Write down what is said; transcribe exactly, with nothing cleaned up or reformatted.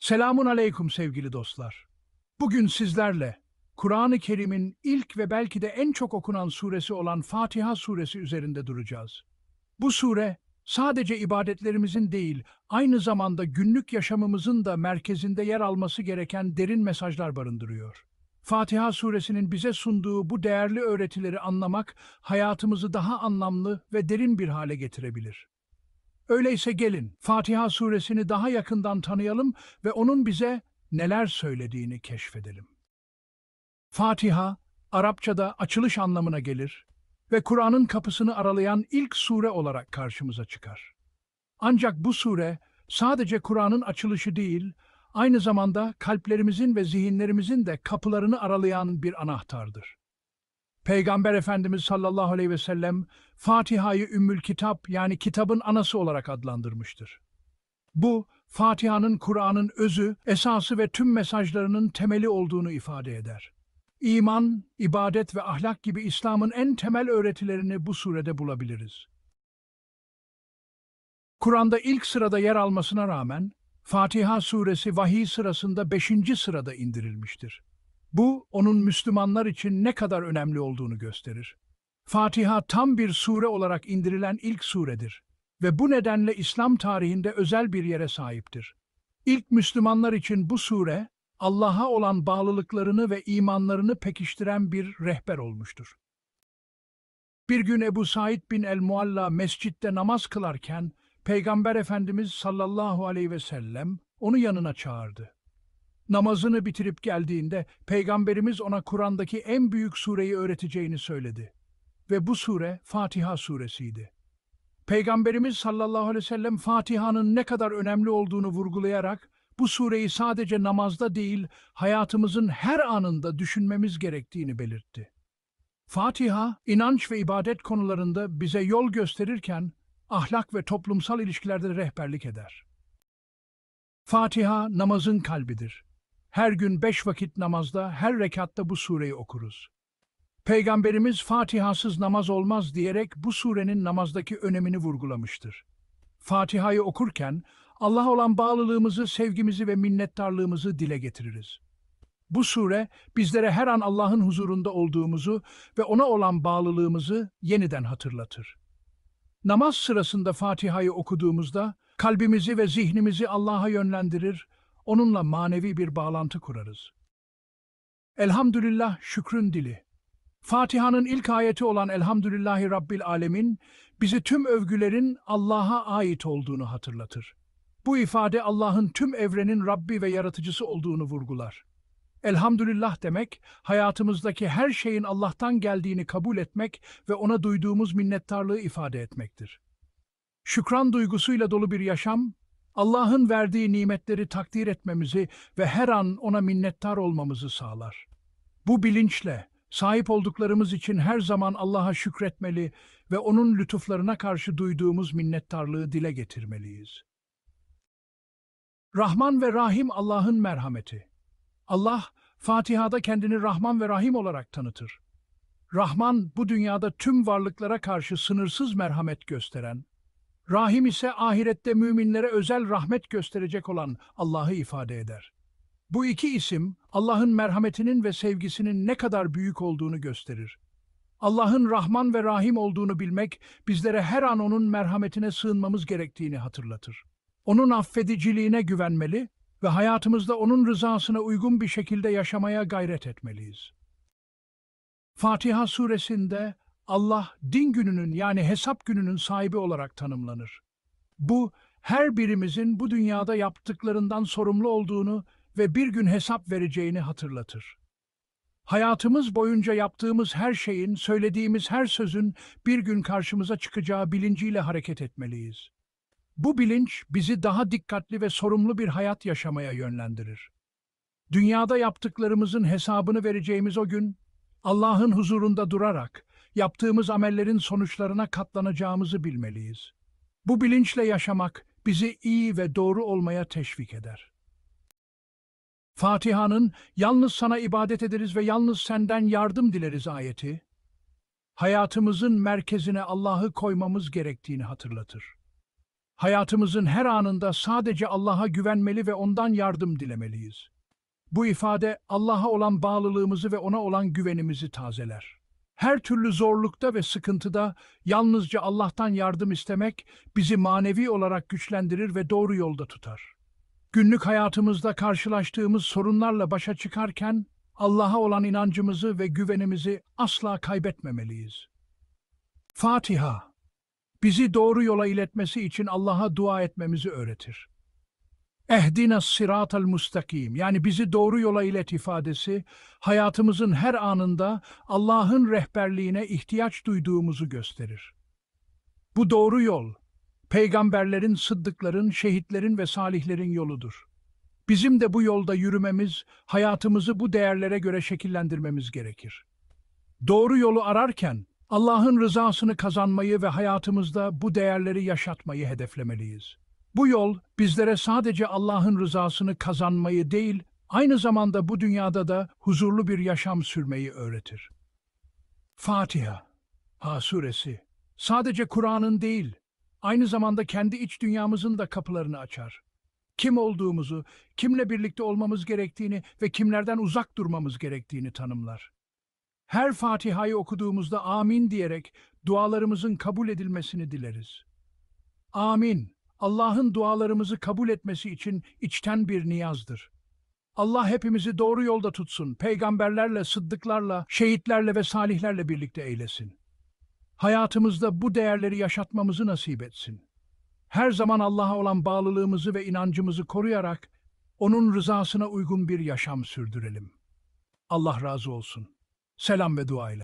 Selamun aleyküm sevgili dostlar. Bugün sizlerle Kur'an-ı Kerim'in ilk ve belki de en çok okunan suresi olan Fatiha suresi üzerinde duracağız. Bu sure sadece ibadetlerimizin değil, aynı zamanda günlük yaşamımızın da merkezinde yer alması gereken derin mesajlar barındırıyor. Fatiha suresinin bize sunduğu bu değerli öğretileri anlamak, hayatımızı daha anlamlı ve derin bir hale getirebilir. Öyleyse gelin Fatiha suresini daha yakından tanıyalım ve onun bize neler söylediğini keşfedelim. Fatiha, Arapçada açılış anlamına gelir ve Kur'an'ın kapısını aralayan ilk sure olarak karşımıza çıkar. Ancak bu sure sadece Kur'an'ın açılışı değil, aynı zamanda kalplerimizin ve zihinlerimizin de kapılarını aralayan bir anahtardır. Peygamber Efendimiz sallallahu aleyhi ve sellem Fatiha'yı Ümmül Kitap, yani kitabın anası olarak adlandırmıştır. Bu, Fatiha'nın Kur'an'ın özü, esası ve tüm mesajlarının temeli olduğunu ifade eder. İman, ibadet ve ahlak gibi İslam'ın en temel öğretilerini bu surede bulabiliriz. Kur'an'da ilk sırada yer almasına rağmen, Fatiha suresi vahiy sırasında beşinci sırada indirilmiştir. Bu, onun Müslümanlar için ne kadar önemli olduğunu gösterir. Fatiha tam bir sure olarak indirilen ilk suredir ve bu nedenle İslam tarihinde özel bir yere sahiptir. İlk Müslümanlar için bu sure, Allah'a olan bağlılıklarını ve imanlarını pekiştiren bir rehber olmuştur. Bir gün Ebu Said bin El-Mualla mescitte namaz kılarken, Peygamber Efendimiz sallallahu aleyhi ve sellem onu yanına çağırdı. Namazını bitirip geldiğinde Peygamberimiz ona Kur'an'daki en büyük sureyi öğreteceğini söyledi. Ve bu sure Fatiha suresiydi. Peygamberimiz sallallahu aleyhi ve sellem Fatiha'nın ne kadar önemli olduğunu vurgulayarak bu sureyi sadece namazda değil, hayatımızın her anında düşünmemiz gerektiğini belirtti. Fatiha, inanç ve ibadet konularında bize yol gösterirken ahlak ve toplumsal ilişkilerde rehberlik eder. Fatiha namazın kalbidir. Her gün beş vakit namazda, her rekatta bu sureyi okuruz. Peygamberimiz Fatihasız namaz olmaz diyerek bu surenin namazdaki önemini vurgulamıştır. Fatiha'yı okurken Allah'a olan bağlılığımızı, sevgimizi ve minnettarlığımızı dile getiririz. Bu sure bizlere her an Allah'ın huzurunda olduğumuzu ve ona olan bağlılığımızı yeniden hatırlatır. Namaz sırasında Fatiha'yı okuduğumuzda kalbimizi ve zihnimizi Allah'a yönlendirir, onunla manevi bir bağlantı kurarız. Elhamdülillah, şükrün dili. Fatiha'nın ilk ayeti olan Elhamdülillahi Rabbil Alemin, bizi tüm övgülerin Allah'a ait olduğunu hatırlatır. Bu ifade Allah'ın tüm evrenin Rabbi ve yaratıcısı olduğunu vurgular. Elhamdülillah demek, hayatımızdaki her şeyin Allah'tan geldiğini kabul etmek ve ona duyduğumuz minnettarlığı ifade etmektir. Şükran duygusuyla dolu bir yaşam, Allah'ın verdiği nimetleri takdir etmemizi ve her an ona minnettar olmamızı sağlar. Bu bilinçle, sahip olduklarımız için her zaman Allah'a şükretmeli ve onun lütuflarına karşı duyduğumuz minnettarlığı dile getirmeliyiz. Rahman ve Rahim, Allah'ın merhameti. Allah, Fatiha'da kendini Rahman ve Rahim olarak tanıtır. Rahman, bu dünyada tüm varlıklara karşı sınırsız merhamet gösteren, Rahim ise ahirette müminlere özel rahmet gösterecek olan Allah'ı ifade eder. Bu iki isim, Allah'ın merhametinin ve sevgisinin ne kadar büyük olduğunu gösterir. Allah'ın Rahman ve Rahim olduğunu bilmek, bizlere her an onun merhametine sığınmamız gerektiğini hatırlatır. Onun affediciliğine güvenmeli ve hayatımızda onun rızasına uygun bir şekilde yaşamaya gayret etmeliyiz. Fatiha suresinde Allah, din gününün, yani hesap gününün sahibi olarak tanımlanır. Bu, her birimizin bu dünyada yaptıklarından sorumlu olduğunu ve bir gün hesap vereceğini hatırlatır. Hayatımız boyunca yaptığımız her şeyin, söylediğimiz her sözün bir gün karşımıza çıkacağı bilinciyle hareket etmeliyiz. Bu bilinç bizi daha dikkatli ve sorumlu bir hayat yaşamaya yönlendirir. Dünyada yaptıklarımızın hesabını vereceğimiz o gün, Allah'ın huzurunda durarak yaptığımız amellerin sonuçlarına katlanacağımızı bilmeliyiz. Bu bilinçle yaşamak bizi iyi ve doğru olmaya teşvik eder. Fatiha'nın "Yalnız sana ibadet ederiz ve yalnız senden yardım dileriz" ayeti, hayatımızın merkezine Allah'ı koymamız gerektiğini hatırlatır. hayatımızın her anında sadece Allah'a güvenmeli ve ondan yardım dilemeliyiz. Bu ifade Allah'a olan bağlılığımızı ve ona olan güvenimizi tazeler. Her türlü zorlukta ve sıkıntıda yalnızca Allah'tan yardım istemek bizi manevi olarak güçlendirir ve doğru yolda tutar. Günlük hayatımızda karşılaştığımız sorunlarla başa çıkarken Allah'a olan inancımızı ve güvenimizi asla kaybetmemeliyiz. Fatiha, bizi doğru yola iletmesi için Allah'a dua etmemizi öğretir. Ehdinas-sirat-al-mustakim, yani bizi doğru yola ilet ifadesi, hayatımızın her anında Allah'ın rehberliğine ihtiyaç duyduğumuzu gösterir. Bu doğru yol, peygamberlerin, sıddıkların, şehitlerin ve salihlerin yoludur. Bizim de bu yolda yürümemiz, hayatımızı bu değerlere göre şekillendirmemiz gerekir. Doğru yolu ararken, Allah'ın rızasını kazanmayı ve hayatımızda bu değerleri yaşatmayı hedeflemeliyiz. Bu yol, bizlere sadece Allah'ın rızasını kazanmayı değil, aynı zamanda bu dünyada da huzurlu bir yaşam sürmeyi öğretir. Fatiha Suresi, sadece Kur'an'ın değil, aynı zamanda kendi iç dünyamızın da kapılarını açar. Kim olduğumuzu, kimle birlikte olmamız gerektiğini ve kimlerden uzak durmamız gerektiğini tanımlar. Her Fatiha'yı okuduğumuzda amin diyerek dualarımızın kabul edilmesini dileriz. Amin, Allah'ın dualarımızı kabul etmesi için içten bir niyazdır. Allah hepimizi doğru yolda tutsun, peygamberlerle, sıddıklarla, şehitlerle ve salihlerle birlikte eylesin. Hayatımızda bu değerleri yaşatmamızı nasip etsin. Her zaman Allah'a olan bağlılığımızı ve inancımızı koruyarak, O'nun rızasına uygun bir yaşam sürdürelim. Allah razı olsun. Selam ve duayla.